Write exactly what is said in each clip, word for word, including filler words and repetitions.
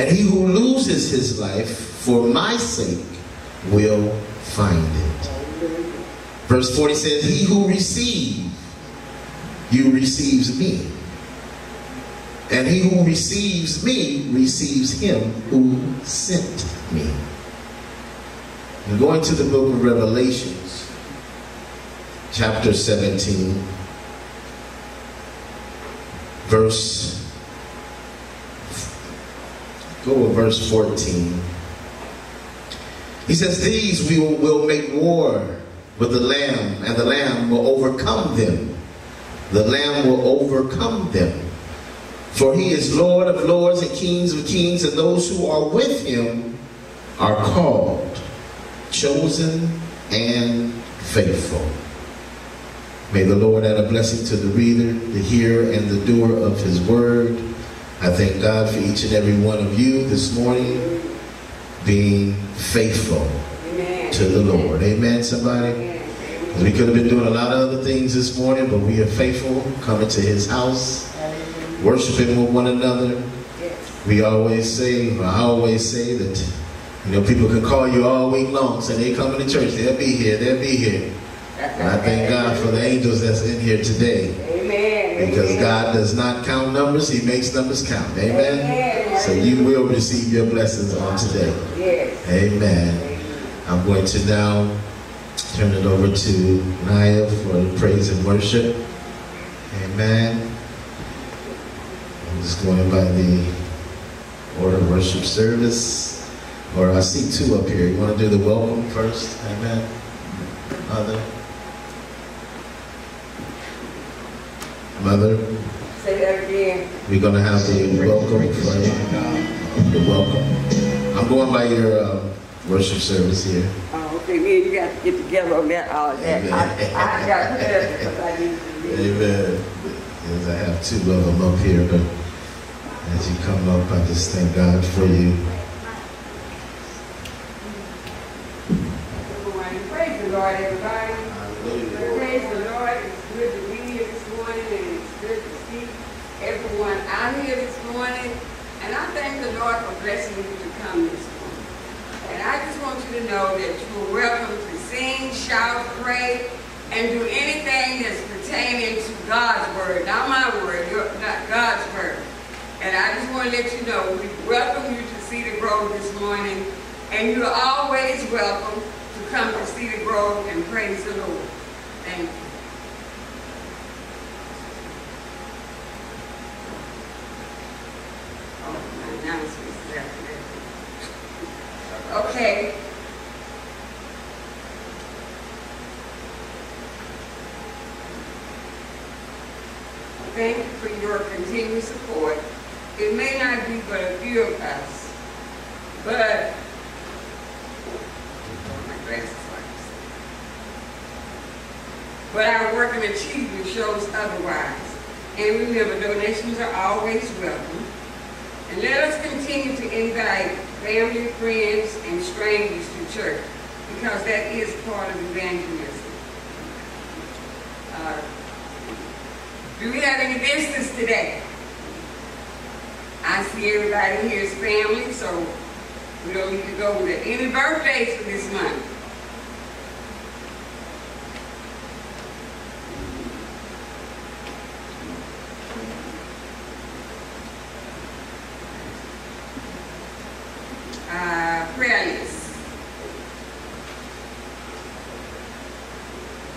And he who loses his life for my sake will find it. Verse forty says, he who receives you receives me. And he who receives me receives him who sent me. And going to the book of Revelations, chapter seventeen, verse go with verse fourteen. He says, these we will, will make war with the Lamb, and the Lamb will overcome them. The Lamb will overcome them. For he is Lord of lords and kings of kings, and those who are with him are called, chosen, and faithful. May the Lord add a blessing to the reader, the hearer, and the doer of his word. I thank God for each and every one of you this morning being faithful Amen. To the Lord. Amen, somebody? Amen. We could have been doing a lot of other things this morning, but we are faithful, coming to his house, worshiping with one another. We always say, I always say that, you know, people can call you all week long, say they coming to church, they'll be here, they'll be here. And I thank God for the angels that's in here today. Amen. Because God does not count numbers, he makes numbers count. Amen. Amen. So you will receive your blessings on today. Yes. Amen. I'm going to now turn it over to Naya for the praise and worship. Amen. I'm just going by the order of worship service. Or I see two up here. You want to do the welcome first? Amen. Mother. Mother. Say that again. We're going to have the welcome for you. The welcome. I'm going by your uh, worship service here. Oh, okay. Me and you got to get together on that all day. Amen. I, I got to because I need to be. Amen. Because I have two of them up here, but as you come up, I just thank God for you. Lord, everybody. Praise the Lord. It's good to be here this morning, and it's good to see everyone out here this morning. And I thank the Lord for blessing you to come this morning. And I just want you to know that you are welcome to sing, shout, pray, and do anything that's pertaining to God's word, not my word, not God's word. And I just want to let you know we welcome you to Cedar Grove this morning, and you're always welcome. Come to Cedar Grove and praise the Lord. Thank you. Oh, my announcements is after that. Okay. Thank you for your continued support. It may not be but a few of us, but But our work and achievement shows otherwise. And remember, donations are always welcome. And let us continue to invite family, friends, and strangers to church, because that is part of evangelism. Uh, do we have any visitors today? I see everybody here is family, so we don't need to go with it. Any birthdays for this month? Uh, prayer list.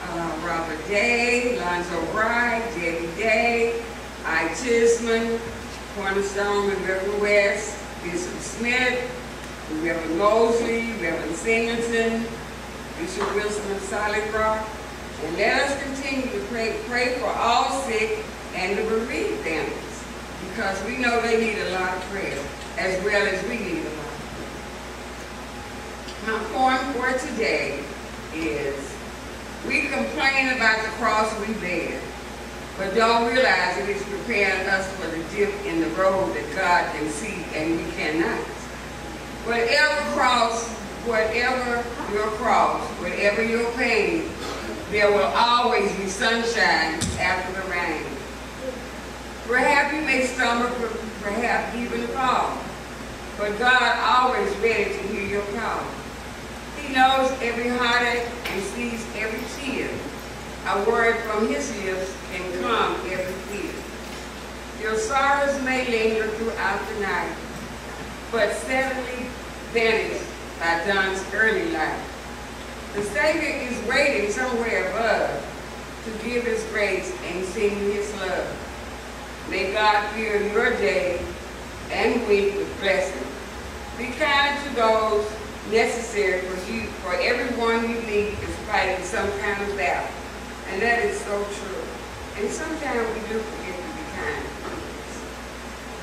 Uh, Robert Day, Lonzo Wright, Debbie Day, I. Chisman, Cornerstone, Reverend West, Bishop Smith, Reverend Mosley, Reverend Singleton, Bishop Wilson of Solid Rock. And let us continue to pray, pray for all sick and the bereaved families, because we know they need a lot of prayer, as well as we need a lot. My poem for today is, we complain about the cross we bear, but don't realize it is preparing us for the dip in the road that God can see and we cannot. Whatever cross, whatever your cross, whatever your pain, there will always be sunshine after the rain. Perhaps you may stumble, perhaps even fall, But God always ready to hear your call. He knows every heartache and sees every tear. A word from his lips can calm every fear. Your sorrows may linger throughout the night, but suddenly vanish by dawn's early light. The Savior is waiting somewhere above to give his grace and sing his love. May God fill your day and week with blessing. Be kind to those necessary for you, for everyone you meet is fighting some kind of battle. And that is so true. And sometimes we do forget to be kind.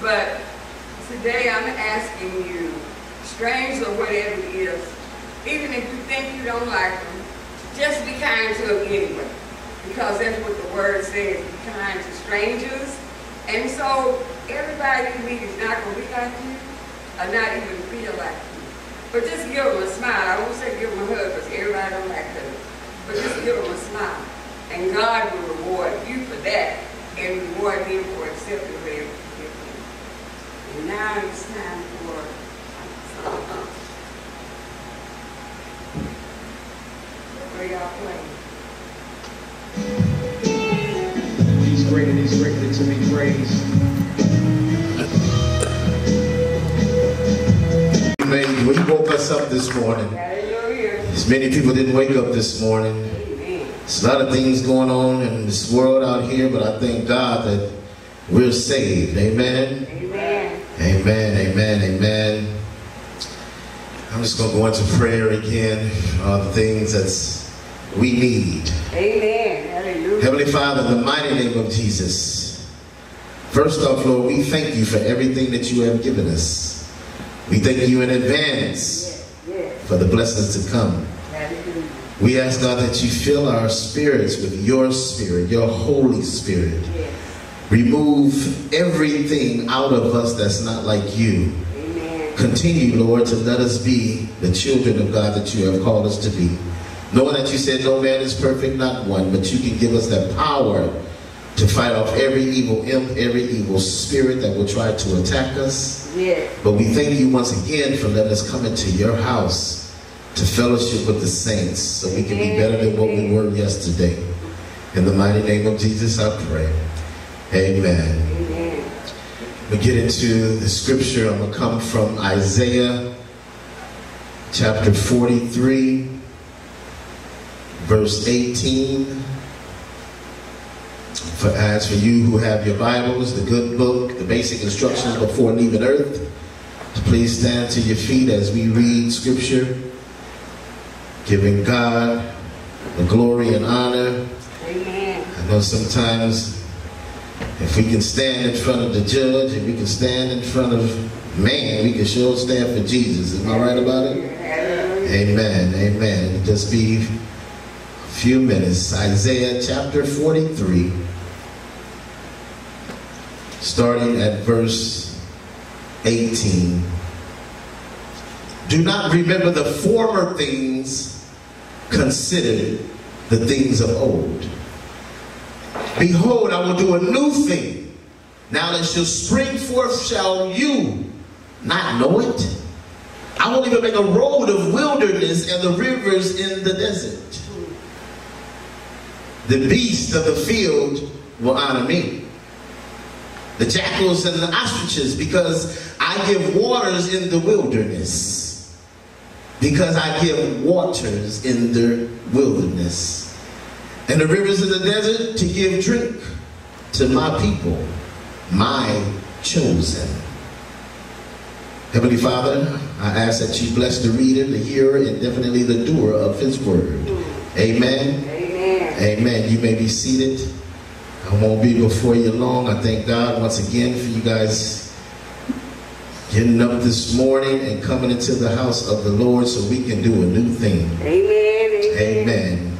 But today I'm asking you, strangers or whatever it is, even if you think you don't like them, just be kind to them anyway. Because that's what the word says, be kind to strangers. And so everybody you meet is not going to be like you or not even feel like you. But just give them a smile. I won't say give them a hug because everybody don't like hugs. But just give them a smile. And God will reward you for that and reward them for accepting their forgiveness. And now it's time for something else. Where y'all playing? Great and he's greatly to be praised. Amen. When he woke us up this morning, as many people didn't wake up this morning. There's a lot of things going on in this world out here, but I thank God that we're saved. Amen. Amen. Amen. Amen. Amen. I'm just going to go into prayer again. Uh, the things that's we need. Amen. Hallelujah. Heavenly Father, in the mighty name of Jesus, first off, Lord, we thank you for everything that you have given us. We thank you in advance for the blessings to come. Hallelujah. We ask, God, that you fill our spirits with your spirit, your Holy Spirit. Yes. Remove everything out of us that's not like you. Amen. Continue, Lord, to let us be the children of God that you have called us to be. Knowing that you said no man is perfect, not one, but you can give us that power to fight off every evil imp, every evil spirit that will try to attack us. Yeah. But we thank you once again for letting us come into your house to fellowship with the saints so we can be better than what we were yesterday. In the mighty name of Jesus, I pray. Amen. Amen. We get into the scripture. I'm going to come from Isaiah chapter forty-three. Verse eighteen, for as for you who have your Bibles, the good book, the basic instructions before leaving earth, please stand to your feet as we read scripture, giving God the glory and honor. Amen. I know sometimes if we can stand in front of the judge, if we can stand in front of man, we can sure stand for Jesus. Am I right about it? Amen. Amen. Just be few minutes. Isaiah chapter forty-three, starting at verse eighteen. Do not remember the former things, consider the things of old. Behold, I will do a new thing. Now that shall spring forth, shall you not know it? I will even make a road of wilderness and the rivers in the desert. The beasts of the field will honor me, the jackals and the ostriches, because I give waters in the wilderness. Because I give waters in the wilderness. And the rivers in the desert to give drink to my people, my chosen. Heavenly Father, I ask that you bless the reader, the hearer, and definitely the doer of his word. Amen. Amen. You may be seated. I won't be before you long. I thank God once again for you guys getting up this morning and coming into the house of the Lord so we can do a new thing. Amen. Amen.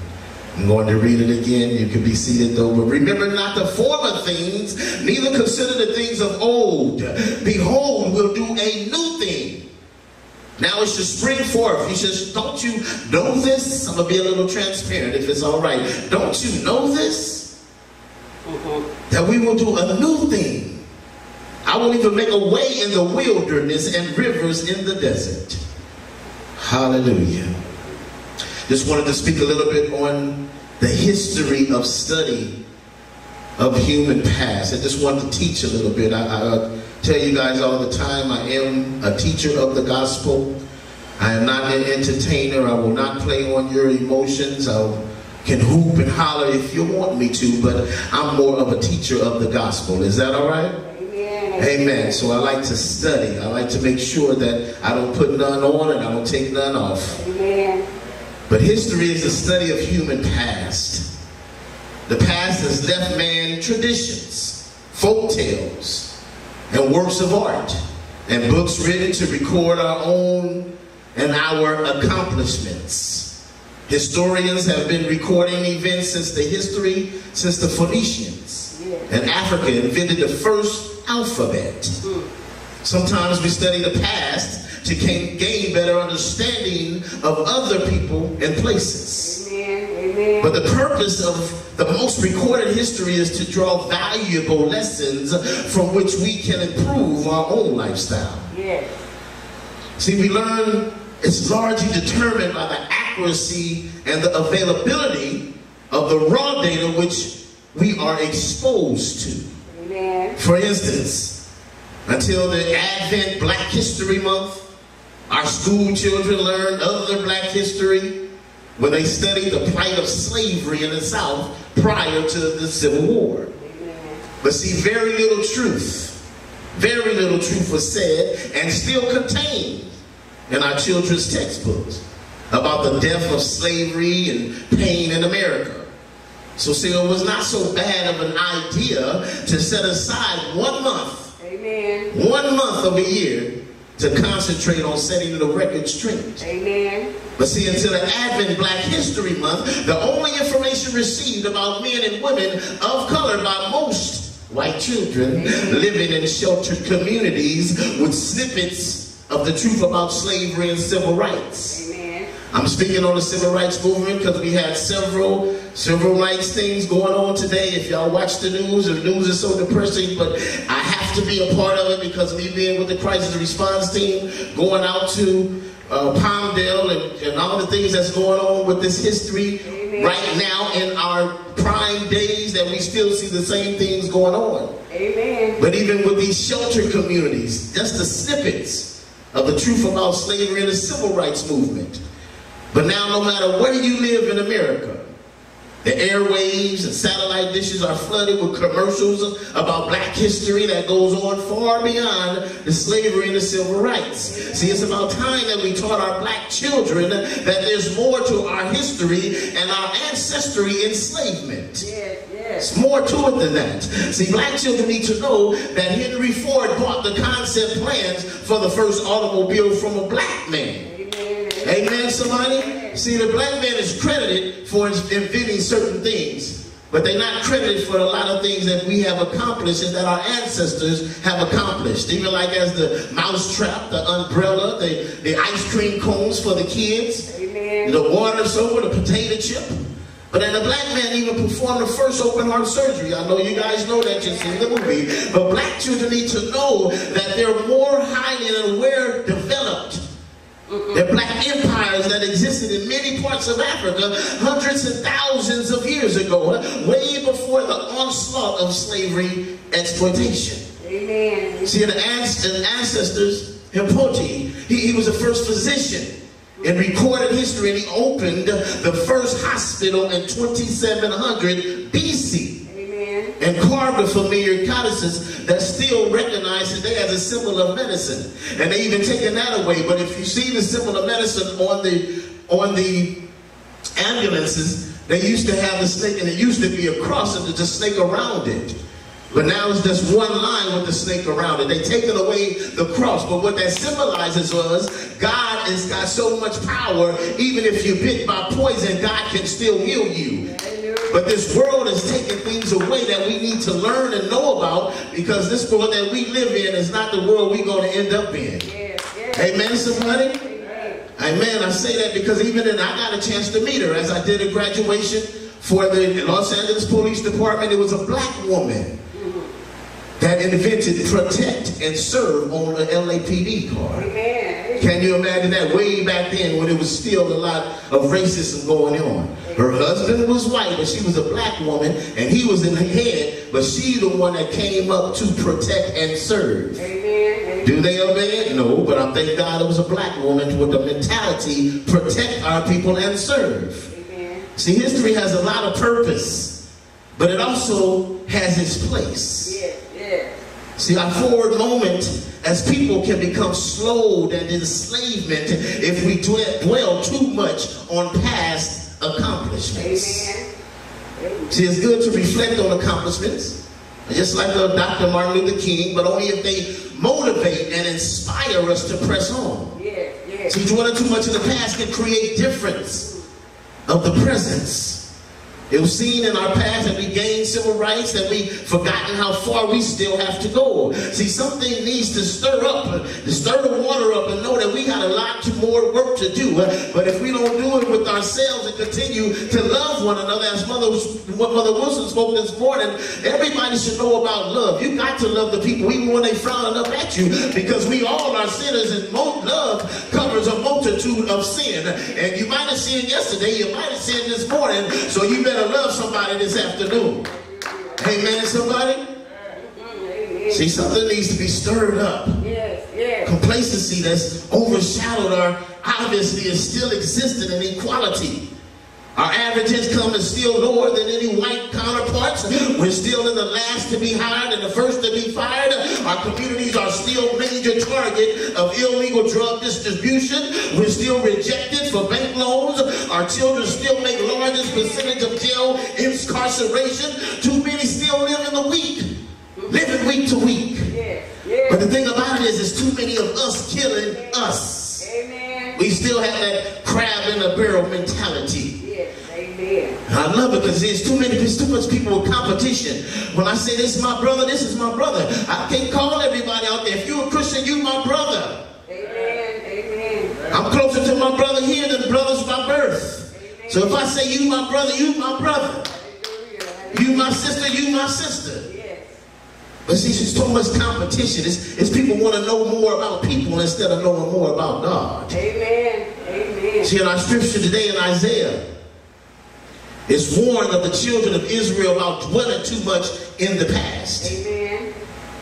I'm going to read it again. You can be seated though. But remember not the former things, neither consider the things of old. Behold, we'll do a new thing. Now it should spring forth. He says, don't you know this? I'm going to be a little transparent if it's all right. Don't you know this? Mm-hmm. That we will do a new thing. I will even make a way in the wilderness and rivers in the desert. Hallelujah. Just wanted to speak a little bit on the history of study of human past. I just wanted to teach a little bit. I, I tell you guys all the time, I am a teacher of the gospel. I am not an entertainer. I will not play on your emotions. I can hoop and holler if you want me to, but I'm more of a teacher of the gospel. Is that all right? Amen. Amen. So I like to study. I like to make sure that I don't put none on and I don't take none off. Amen. But history is the study of human past. The past has left man traditions, folk tales, and works of art, and books written to record our own and our accomplishments. Historians have been recording events since the history, since the Phoenicians and Africa invented the first alphabet. Sometimes we study the past to gain better understanding of other people and places. Amen, amen. But the purpose of the most recorded history is to draw valuable lessons from which we can improve our own lifestyle. Yes. See, we learn it's largely determined by the accuracy and the availability of the raw data which we are exposed to. Amen. For instance, until the advent Black History Month, our school children learned other black history when they studied the plight of slavery in the South prior to the Civil War. But see, very little truth, very little truth was said and still contained in our children's textbooks about the death of slavery and pain in America. So see, it was not so bad of an idea to set aside one month, Amen. one month of a year to concentrate on setting the record straight. Amen. But see, until the advent Black History Month, the only information received about men and women of color by most white children Amen. living in sheltered communities with snippets of the truth about slavery and civil rights. Amen. I'm speaking on the civil rights movement because we had several civil rights things going on today. If y'all watch the news, the news is so depressing, but I have to be a part of it because me being with the crisis response team, going out to uh, Palmdale and, and all the things that's going on with this history Amen. right now in our prime days that we still see the same things going on. Amen. But even with these sheltered communities, just the snippets of the truth about slavery and the civil rights movement. But now no matter where you live in America, the airwaves and satellite dishes are flooded with commercials about black history that goes on far beyond the slavery and the civil rights. See, it's about time that we taught our black children that there's more to our history and our ancestry enslavement. Yes, yes. It's more to it than that. See, black children need to know that Henry Ford bought the concept plans for the first automobile from a black man. Amen, somebody? See, the black man is credited for inventing certain things, but they're not credited for a lot of things that we have accomplished and that our ancestors have accomplished. Even like as the mousetrap, the umbrella, the, the ice cream cones for the kids, Amen. the water soap, the potato chip. But then the black man even performed the first open heart surgery. I know you guys know that you've seen the movie. But black children need to know that they're more highly aware, developed. The black empires that existed in many parts of Africa hundreds and thousands of years ago, way before the onslaught of slavery exploitation. Amen. See, the ancestors, Hippotee, he, he was the first physician in recorded history, and he opened the first hospital in twenty-seven hundred B C. Amen. And carved the familiar codices that still recognize today as a symbol of medicine. And they even taken that away. But if you see the symbol of medicine on the on the ambulances, they used to have the snake, and it used to be a cross and the snake around it. But now it's just one line with the snake around it. They taken away the cross. But what that symbolizes was God has got so much power, even if you're bit by poison, God can still heal you. But this world is taking things away that we need to learn and know about, because this world that we live in is not the world we're going to end up in. Yes, yes. Amen, somebody? Amen. Amen. I say that because even then I got a chance to meet her as I did a graduation for the Los Angeles Police Department. It was a black woman. Mm-hmm. that invented protect and serve on the L A P D card. Amen. Can you imagine that way back then when it was still a lot of racism going on? Her husband was white, but she was a black woman, and he was in the head, but she the one that came up to protect and serve. Amen. Do they obey it? No, but I thank God it was a black woman with the mentality, protect our people and serve. Amen. See, history has a lot of purpose, but it also has its place. Yeah. See, our forward moment as people can become slowed and enslavement if we dwell too much on past accomplishments. Amen. Amen. See, it's good to reflect on accomplishments, just like the Doctor Martin Luther King, but only if they motivate and inspire us to press on. Yeah, yeah. See, dwelling too much in the past can create difference of the presence. It was seen in our past that we gained civil rights, that we've forgotten how far we still have to go. See, something needs to stir up, to stir the water up and know that we got a lot more work to do. But if we don't do it with ourselves and continue to love one another, as Mother, Mother Wilson spoke this morning, everybody should know about love. You got to love the people even when they frowning up at you, because we all are sinners, and love covers a multitude of sin. And you might have sinned yesterday, you might have sinned this morning, so you better love somebody this afternoon. Amen, somebody? Amen. See, something needs to be stirred up. Yes, yes. Complacency that's overshadowed our obviously is still existent in equality. Our average income is still lower than any white counterparts. We're still in the last to be hired and the first to be fired. Our communities are still major target of illegal drug distribution. We're still rejected for bank loans. Our children still make largest percentage of jail incarceration. Too many still live in the week, living week to week. Yeah, yeah. But the thing about it is, it's too many of us killing us. Amen. We still have that crab in a barrel mentality. I love it because there's too many, there's too much people with competition. When I say this is my brother, this is my brother. I can't call everybody out there. If you're a Christian, you're my brother. Amen. Amen. I'm closer to my brother here than brothers by birth. Amen. So if I say you my brother, you my brother. You my sister, you my sister. Yes. But see, there's too much competition. It's, it's people want to know more about people instead of knowing more about God. Amen. Amen. See, in our scripture today in Isaiah, it's warned of the children of Israel about dwelling too much in the past. Amen.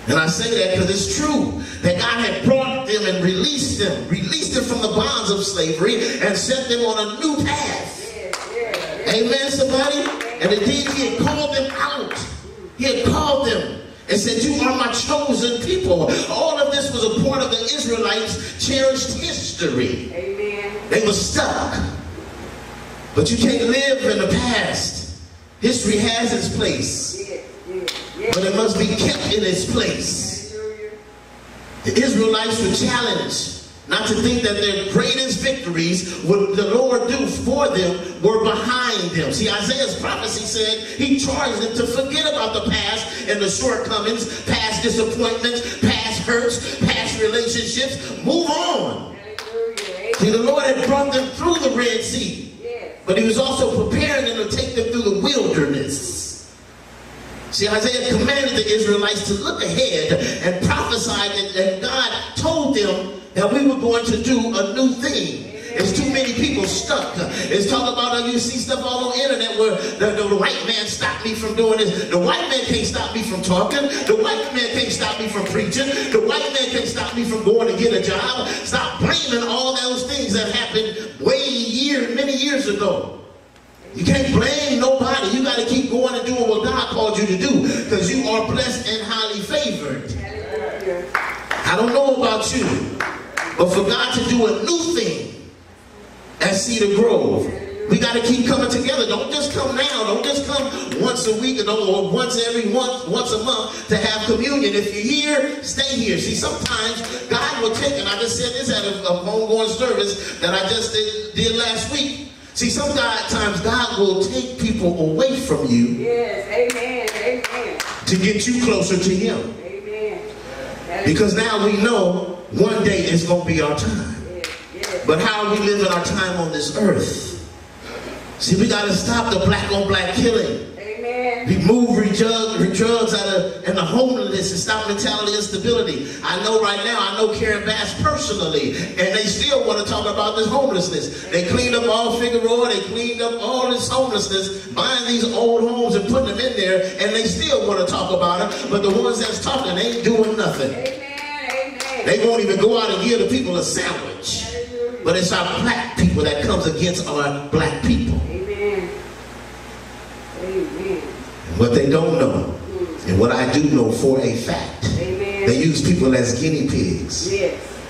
And I say that because it's true that God had brought them and released them, released them from the bonds of slavery and set them on a new path. Yeah, yeah, yeah. Amen, somebody? And indeed, he had called them out. He had called them and said, you are my chosen people. All of this was a part of the Israelites' cherished history. Amen. They were stuck. But you can't live in the past. History has its place. Yeah, yeah, yeah. But it must be kept in its place. The Israelites were challenged not to think that their greatest victories, what the Lord do for them, were behind them. See, Isaiah's prophecy said he charged them to forget about the past and the shortcomings, past disappointments, past hurts, past relationships. Move on. See, the Lord had brought them through the Red Sea. But he was also preparing them to take them through the wilderness. See, Isaiah commanded the Israelites to look ahead and prophesied that, that God told them that we were going to do a new thing. It's too many people stuck. It's talking about, you see stuff all on the internet where the, the white man stopped me from doing this. The white man can't stop me from talking. The white man can't stop me from preaching. The white man can't stop me from going to get a job. Stop blaming all those things that happened way year, many years ago. You can't blame nobody. You got to keep going and doing what God called you to do, because you are blessed and highly favored. I don't know about you, but for God to do a new thing at Cedar Grove, we got to keep coming together. Don't just come now. Don't just come once a week or once every month, once a month to have communion. If you're here, stay here. See, sometimes God will take, and I just said this at a, a homegoing service that I just did, did last week. See, sometimes God will take people away from you. Yes, amen, amen. To get you closer to Him. Amen. Because now we know one day it's going to be our time. But how are we living our time on this earth? See, we got to stop the black on black killing. Amen. remove drugs out of and the homelessness and stop mentality instability. I know right now, I know Karen Bass personally, and they still want to talk about this homelessness. They cleaned up all Figueroa, they cleaned up all this homelessness, buying these old homes and putting them in there, and they still want to talk about it, but the ones that's talking ain't doing nothing. Amen, amen. They won't even go out and give the people a sandwich. But it's our black people that comes against our black people. Amen. Amen. And what they don't know, and what I do know for a fact, amen, they use people as guinea pigs. Yes.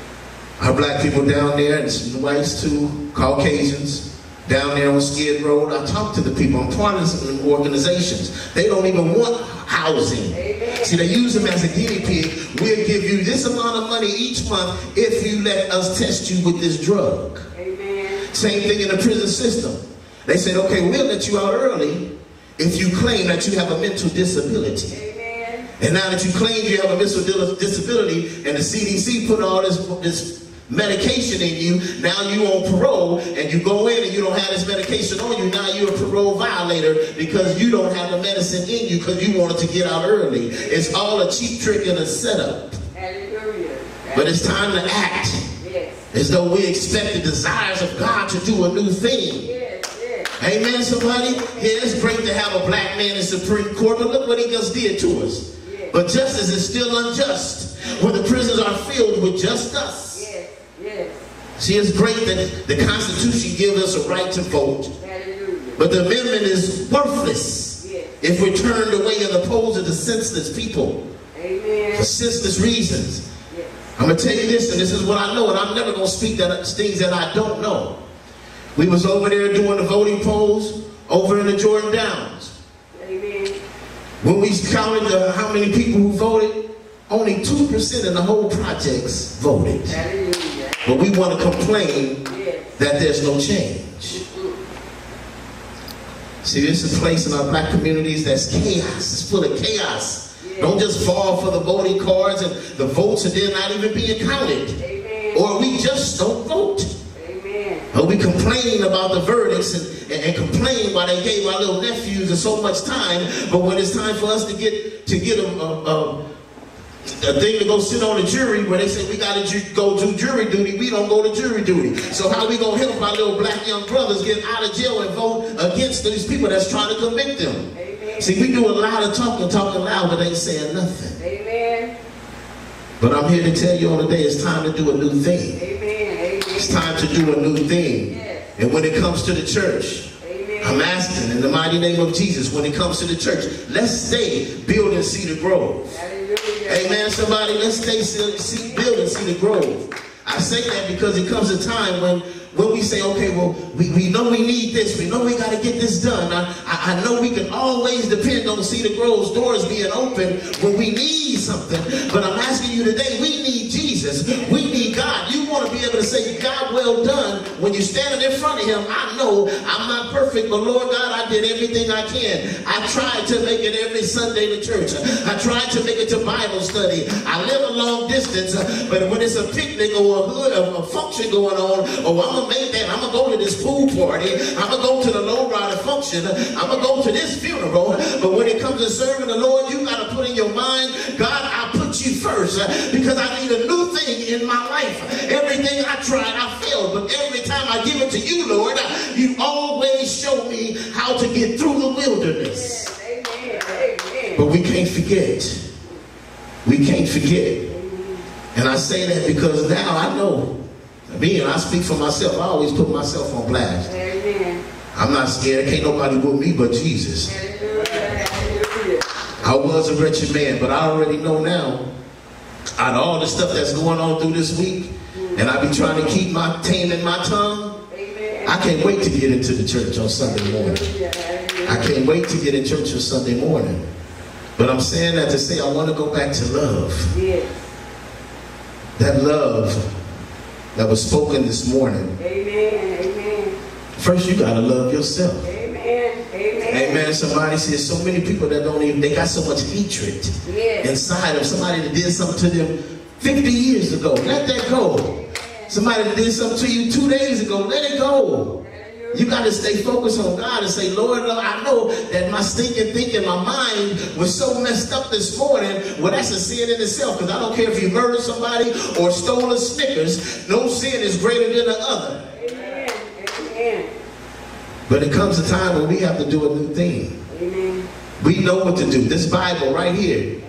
Our black people down there, and some whites too, Caucasians, down there on Skid Road, I talk to the people, I'm part of some organizations. They don't even want housing. Amen. See, they use them as a guinea pig. We'll give you this amount of money each month if you let us test you with this drug. Amen. Same thing in the prison system. They said, okay, we'll let you out early if you claim that you have a mental disability. Amen. And now that you claim you have a mental disability and the C D C put all this, this medication in you, now you on parole, and you go in and you don't have this medication on you, now you're a parole violator because you don't have the medicine in you because you wanted to get out early. It's all a cheap trick and a setup. Hallelujah. But it's time to act. Yes. As though we expect the desires of God to do a new thing. Yes, yes. Amen, somebody? Yeah, it's great to have a black man in Supreme Court, but look what he just did to us. Yes. But justice is still unjust when the prisons are filled with just us. See, it's great that the Constitution gives us a right to vote. Hallelujah. But the amendment is worthless, yes, if we're turned away and opposed to the senseless people. Amen. For senseless reasons. Yes. I'm going to tell you this, and this is what I know, and I'm never going to speak that, things that I don't know. We was over there doing the voting polls over in the Jordan Downs. Amen. When we counted the, how many people who voted, only two percent of the whole projects voted. Hallelujah. But we want to complain that there's no change. See, this is a place in our black communities that's chaos. It's full of chaos. Don't just fall for the voting cards and the votes are then not even being counted. Amen. Or we just don't vote. Amen. Or we complain about the verdicts and, and, and complain why they gave our little nephews so much time. But when it's time for us to get to get them uh, uh, a thing to go sit on a jury where they say we got to ju go do jury duty, we don't go to jury duty. So how we going to help our little black young brothers get out of jail and vote against these people that's trying to convict them? Amen. See, we do a lot of talking, talking loud, but ain't saying nothing. Amen. But I'm here to tell you all today, it's time to do a new thing. Amen. Amen. It's time to do a new thing. Yes. And when it comes to the church, amen, I'm asking in the mighty name of Jesus, when it comes to the church, let's stay building Cedar Grove. Amen, somebody, let's stay see, building Cedar Grove. I say that because it comes a time when, when we say, okay, well, we, we know we need this. We know we got to get this done. I, I, I know we can always depend on Cedar Grove's doors being open when we need something. But I'm asking you today, we need Jesus. We need God. You want to be able to say, God, well done. When you're standing in front of him, I know I'm not perfect, but Lord God, I did everything I can. I tried to make it every Sunday to church. I tried to make it to Bible study. I live a long distance, but when it's a picnic or a hood or a function going on, oh, I'm going to make that. I'm going to go to this pool party. I'm going to go to the lowrider function. I'm going to go to this funeral. But when it comes to serving the Lord, you got to put in your mind, God, I put you first because I need a new thing in my life. Everything I tried, I failed, but every time I give it to you, Lord, you always show me how to get through the wilderness. Amen, amen. But we can't forget. We can't forget. And I say that because now I know, me and I speak for myself, I always put myself on blast. Amen. I'm not scared. Can't nobody with me but Jesus. Hallelujah. I was a wretched man, but I already know now, out of all the stuff that's going on through this week, and I be trying to keep my taming my tongue, amen, I can't wait to get into the church on Sunday morning. I can't wait to get in church on Sunday morning. But I'm saying that to say I want to go back to love. Yes. That love that was spoken this morning. Amen. Amen. First, you got to love yourself. Amen. Amen. Amen. Somebody says so many people that don't even, they got so much hatred, yes, inside of somebody that did something to them fifty years ago. Let that go. Somebody did something to you two days ago. Let it go. You got to stay focused on God and say, Lord, I know that my stinking thinking, my mind was so messed up this morning. Well, that's a sin in itself, because I don't care if you murdered somebody or stole a Snickers. No sin is greater than the other. Amen. Amen. But it comes a time when we have to do a new thing. Amen. We know what to do. This Bible right here.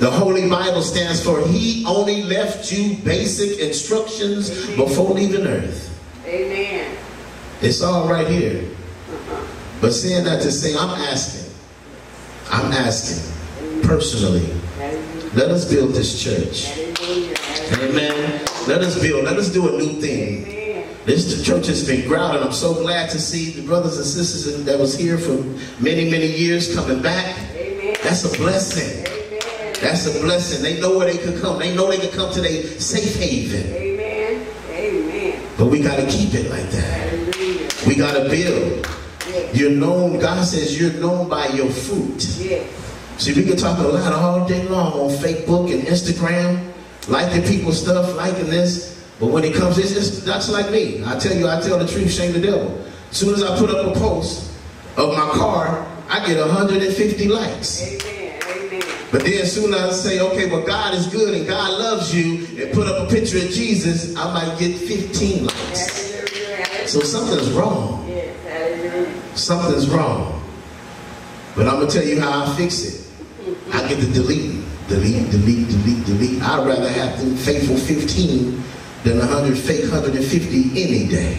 The Holy Bible stands for He only left you basic instructions before leaving earth. Amen. It's all right here. But saying that to say, I'm asking. I'm asking. Personally. Let us build this church. Amen. Let us build. Let us do a new thing. This church has been grounded. I'm so glad to see the brothers and sisters that was here for many, many years coming back. That's a blessing. That's a blessing. They know where they could come. They know they could come to their safe haven. Amen. Amen. But we got to keep it like that. Hallelujah. We got to build. Yes. You're known, God says you're known by your fruit. Yes. See, we can talk a lot all day long on Facebook and Instagram, liking people's stuff, liking this. But when it comes, it's, it's that's like me. I tell you, I tell the truth, shame the devil. As soon as I put up a post of my car, I get one hundred fifty likes. Amen. But then soon I say, okay, well, God is good and God loves you, and put up a picture of Jesus, I might get fifteen likes. So something's wrong. Something's wrong. But I'm going to tell you how I fix it. I get to delete, delete, delete, delete, delete. I'd rather have the faithful fifteen than one hundred fake one hundred fifty any day.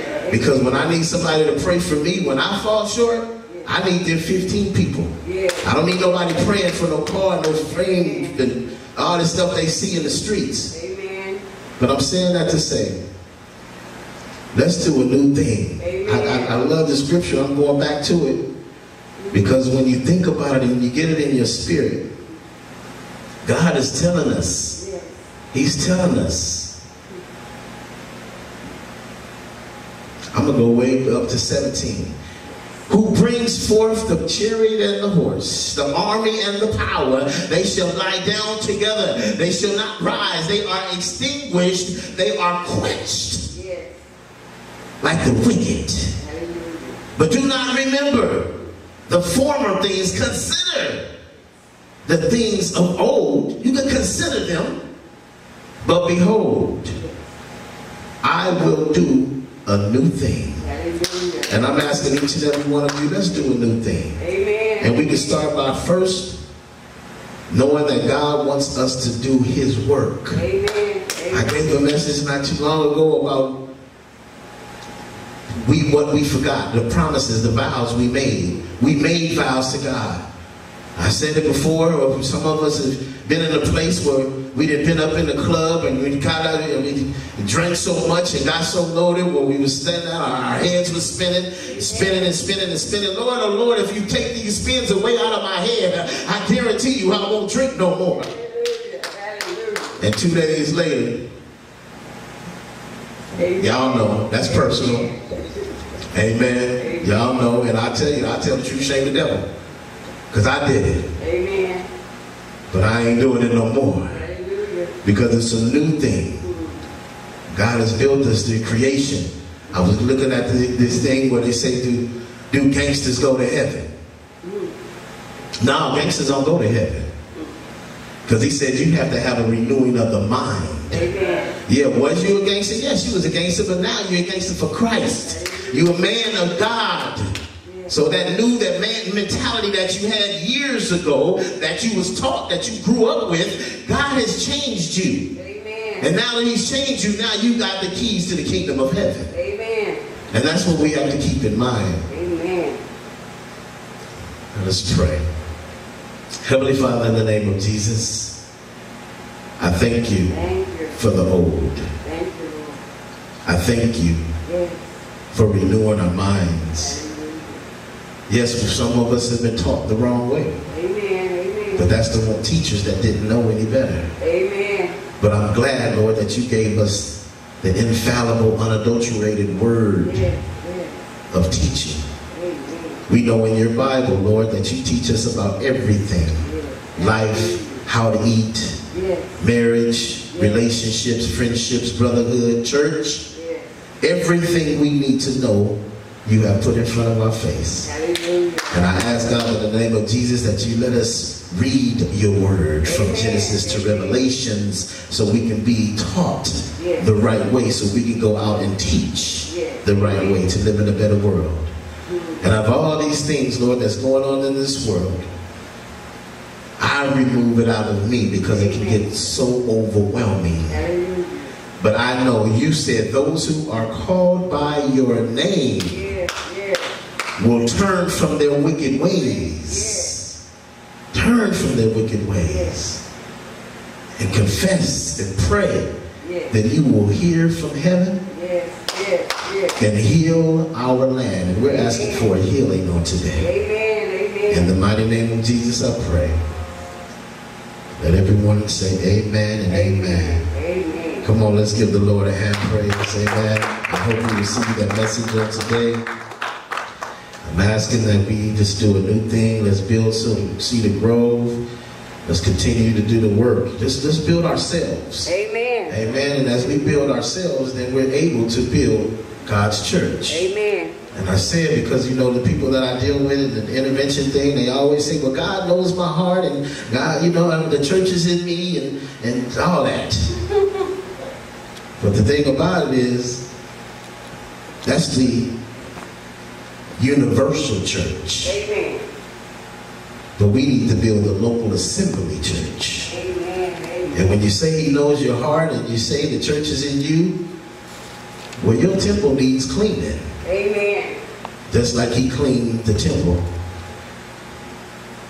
Amen. Because when I need somebody to pray for me, when I fall short, I need them fifteen people. Yeah. I don't need nobody praying for no car, no fame, and all the stuff they see in the streets. Amen. But I'm saying that to say, let's do a new thing. I, I, I love the scripture. I'm going back to it. Because when you think about it and you get it in your spirit, God is telling us. Yes. He's telling us. I'm going to go way up to seventeen. Who brings forth the chariot and the horse, the army and the power, they shall lie down together. They shall not rise. They are extinguished. They are quenched. Yes. Like the wicked. Hallelujah. But do not remember the former things. Consider the things of old. You can consider them. But behold, I will do a new thing. And I'm asking each and every one of you, let's do a new thing. Amen. And we can start by first knowing that God wants us to do His work. Amen. Amen. I gave a message not too long ago about we what we forgot, the promises, the vows we made. We made vows to God. I said it before, or some of us have been in a place where we'd have been up in the club and we got out and we drank so much and got so loaded where we were standing out, our heads were spinning, spinning and spinning and spinning. Lord, oh Lord, if you take these spins away out of my head, I guarantee you I won't drink no more. And two days later, y'all know, that's personal. Amen. Y'all know, and I tell you, I tell the truth, shame the devil. Because I did it. Amen. But I ain't doing it no more. Hallelujah. Because it's a new thing. God has built us through creation. I was looking at the, this thing where they say, do, do gangsters go to heaven? Mm. No, gangsters don't go to heaven. Because He said you have to have a renewing of the mind. Amen. Yeah, was you a gangster? Yes, you was a gangster, but now you're a gangster for Christ. You're a man of God. So that new that man mentality that you had years ago, that you was taught, that you grew up with, God has changed you. Amen. And now that He's changed you, now you got the keys to the kingdom of heaven. Amen. And that's what we have to keep in mind. Amen. Now let's pray. Heavenly Father, in the name of Jesus, I thank you, thank you. for the old. Thank you. I thank you yes. for renewing our minds. Yes, some of us have been taught the wrong way. Amen, amen. But that's the one teachers that didn't know any better. Amen. But I'm glad, Lord, that you gave us the infallible, unadulterated word yes, yes. of teaching. Amen. We know in your Bible, Lord, that you teach us about everything. Yes. Life, how to eat, yes. marriage, yes. relationships, friendships, brotherhood, church. Yes. Everything we need to know, you have put in front of our face. And I ask God in the name of Jesus that you let us read your word from Genesis to Revelations so we can be taught the right way, so we can go out and teach the right way to live in a better world. And of all these things, Lord, that's going on in this world, I remove it out of me because it can get so overwhelming. But I know you said those who are called by your name yeah, yeah. will turn from their wicked ways. Yeah. Turn from their wicked ways. Yeah. And confess and pray yeah. that you will hear from heaven yeah, yeah, yeah. and heal our land. And we're asking for a healing on today. Amen, amen. In the mighty name of Jesus, I pray. Let everyone say amen and amen. Amen. Amen. Come on, let's give the Lord a hand praise, amen. I hope you receive that message on today. I'm asking that we just do a new thing. Let's build some Cedar Grove. Let's continue to do the work. Just, just build ourselves. Amen. Amen. And as we build ourselves, then we're able to build God's church. Amen. And I say it because, you know, the people that I deal with in the intervention thing, they always say, well, God knows my heart, and God, you know, the church is in me, and, and all that. But the thing about it is, that's the universal church. Amen. But we need to build a local assembly church. Amen. Amen. And when you say he knows your heart and you say the church is in you, well, your temple needs cleaning. Amen. Just like he cleaned the temple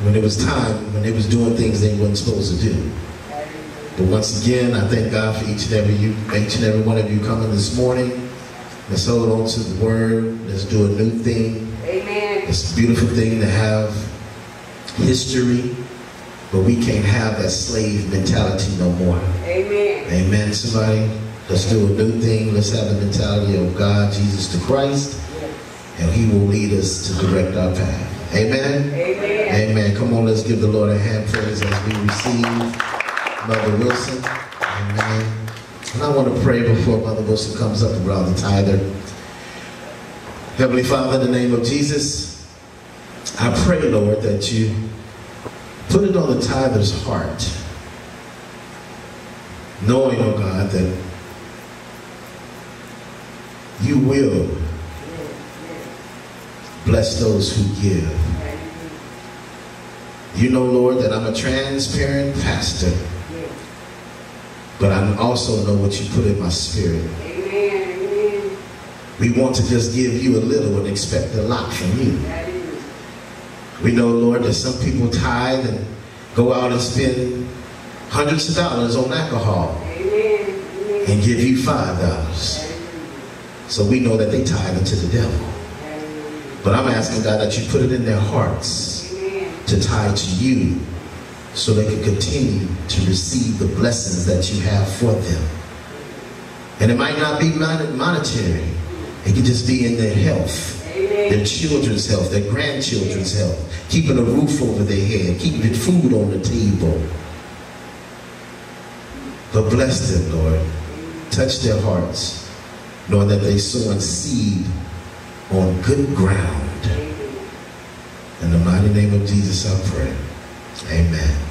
when it was time, when they was doing things they weren't supposed to do. But once again, I thank God for each and every you, each and every one of you coming this morning. Let's hold on to the word. Let's do a new thing. Amen. It's a beautiful thing to have history, but we can't have that slave mentality no more. Amen. Amen, somebody. Let's do a new thing. Let's have the mentality of God, Jesus the Christ, and he will lead us to direct our path. Amen. Amen. Amen. Come on, let's give the Lord a hand praise as we receive Mother Wilson. Amen. And I want to pray before Mother Wilson comes up around the tither. Heavenly Father, in the name of Jesus, I pray, Lord, that you put it on the tither's heart, knowing, oh God, that you will bless those who give. You know, Lord, that I'm a transparent pastor. But I also know what you put in my spirit. Amen, amen. We want to just give you a little and expect a lot from you. Amen. We know, Lord, that some people tithe and go out and spend hundreds of dollars on alcohol. Amen, amen. And give you five dollars. So we know that they tithe to the devil. Amen. But I'm asking God that you put it in their hearts amen. To tithe to you, so they can continue to receive the blessings that you have for them. And it might not be monetary. It could just be in their health, amen. Their children's health, their grandchildren's health, keeping a roof over their head, keeping food on the table. But bless them, Lord. Touch their hearts, knowing that they sowing seed on good ground. In the mighty name of Jesus, I pray. Amen.